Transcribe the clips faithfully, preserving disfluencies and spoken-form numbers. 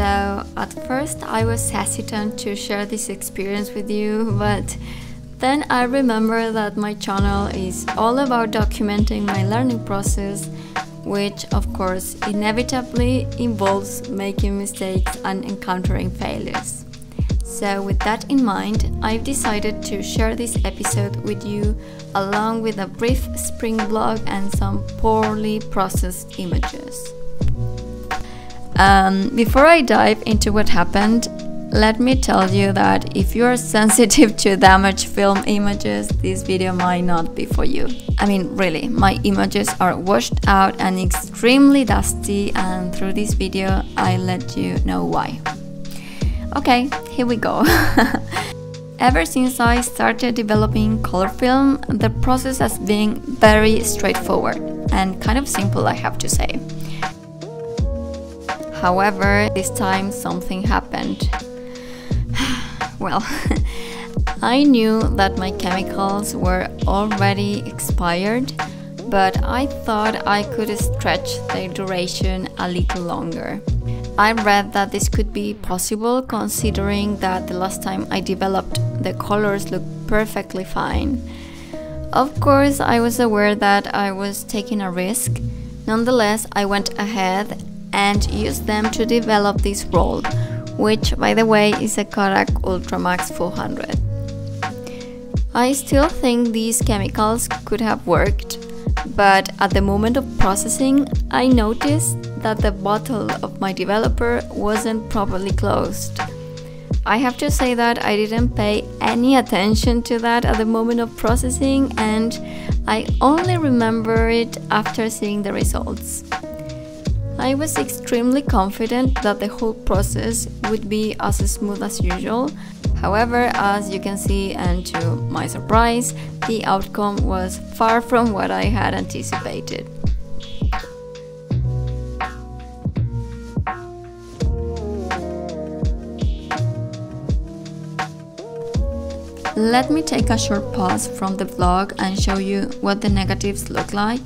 So at first I was hesitant to share this experience with you, but then I remember that my channel is all about documenting my learning process, which of course inevitably involves making mistakes and encountering failures. So with that in mind, I've decided to share this episode with you along with a brief spring vlog and some poorly processed images. Um, before I dive into what happened, let me tell you that if you are sensitive to damaged film images, this video might not be for you. I mean, really, my images are washed out and extremely dusty, and through this video I let you know why. Okay, here we go. Ever since I started developing color film, the process has been very straightforward and kind of simple, I have to say. However, this time something happened. Well, I knew that my chemicals were already expired, but I thought I could stretch their duration a little longer. I read that this could be possible considering that the last time I developed, the colors looked perfectly fine. Of course, I was aware that I was taking a risk. Nonetheless, I went ahead and used them to develop this roll, which by the way is a Kodak Ultramax four hundred. I still think these chemicals could have worked, but at the moment of processing, I noticed that the bottle of my developer wasn't properly closed. I have to say that I didn't pay any attention to that at the moment of processing, and I only remember it after seeing the results. I was extremely confident that the whole process would be as smooth as usual. However, as you can see, and to my surprise, the outcome was far from what I had anticipated. Let me take a short pause from the vlog and show you what the negatives look like.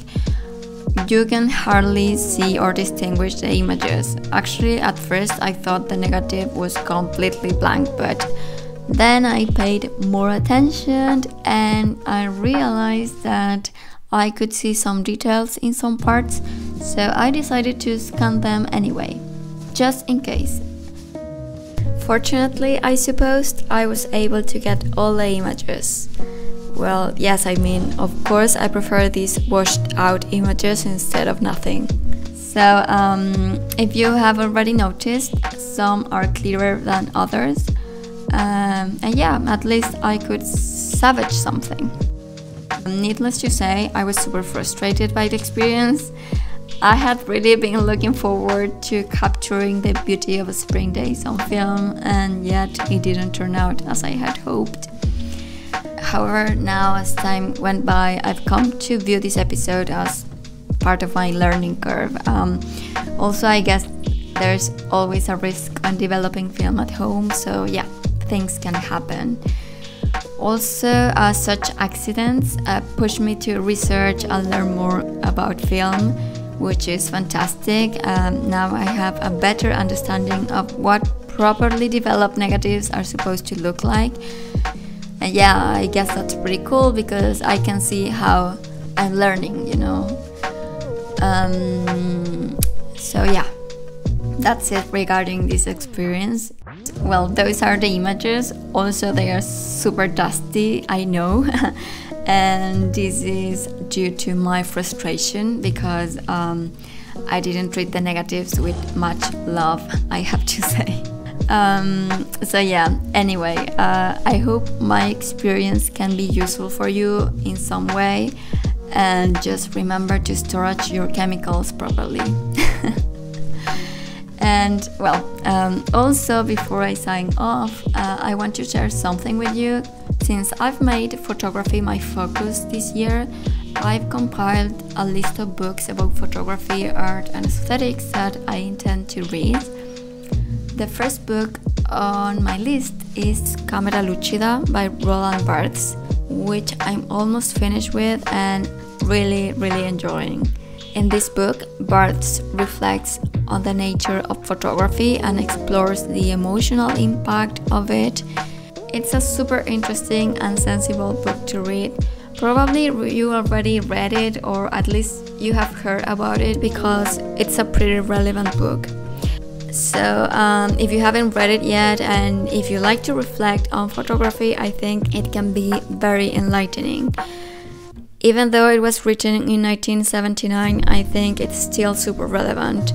You can hardly see or distinguish the images. Actually, at first I thought the negative was completely blank, but then I paid more attention and I realized that I could see some details in some parts, so I decided to scan them anyway, just in case. Fortunately, I supposed, I was able to get all the images. Well, yes, I mean, of course, I prefer these washed out images instead of nothing. So, um, if you have already noticed, some are clearer than others. Um, and yeah, at least I could salvage something. Needless to say, I was super frustrated by the experience. I had really been looking forward to capturing the beauty of spring days on film, and yet it didn't turn out as I had hoped. However, now as time went by, I've come to view this episode as part of my learning curve. Um, also, I guess there's always a risk on developing film at home, so yeah, things can happen. Also, uh, such accidents uh, push me to research and learn more about film, which is fantastic. Um, now I have a better understanding of what properly developed negatives are supposed to look like. And yeah, I guess that's pretty cool because I can see how I'm learning, you know. Um, so yeah, that's it regarding this experience. Well, those are the images. Also, they are super dusty, I know. And this is due to my frustration because um, I didn't treat the negatives with much love, I have to say. Um, so yeah, anyway, uh, I hope my experience can be useful for you in some way, and just remember to storage your chemicals properly. And well, um, also before I sign off, uh, I want to share something with you. Since I've made photography my focus this year, I've compiled a list of books about photography, art and aesthetics that I intend to read. The first book on my list is Camera Lucida by Roland Barthes, which I'm almost finished with and really, really enjoying. In this book, Barthes reflects on the nature of photography and explores the emotional impact of it. It's a super interesting and sensible book to read. Probably you already read it, or at least you have heard about it, because it's a pretty relevant book. So um, if you haven't read it yet, and if you like to reflect on photography, I think it can be very enlightening. Even though it was written in nineteen seventy-nine, I think it's still super relevant.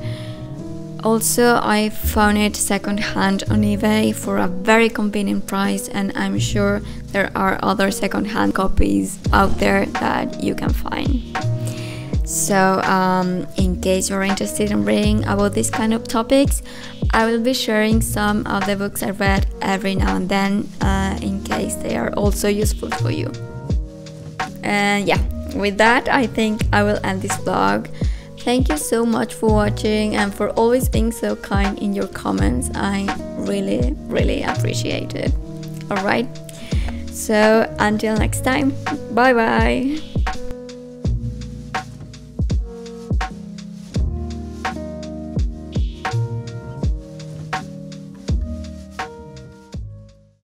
Also, I found it secondhand on eBay for a very convenient price, and I'm sure there are other secondhand copies out there that you can find. So, um, in case you're interested in reading about these kind of topics, I will be sharing some of the books I read every now and then, uh, in case they are also useful for you. And yeah, with that, I think I will end this vlog. Thank you so much for watching and for always being so kind in your comments. I really, really appreciate it. Alright, so until next time, bye bye!